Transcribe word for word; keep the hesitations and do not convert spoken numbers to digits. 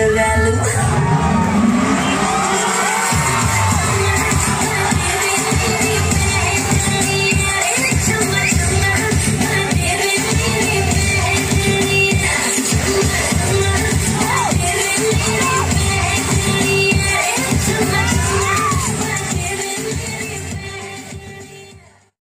Chalalu.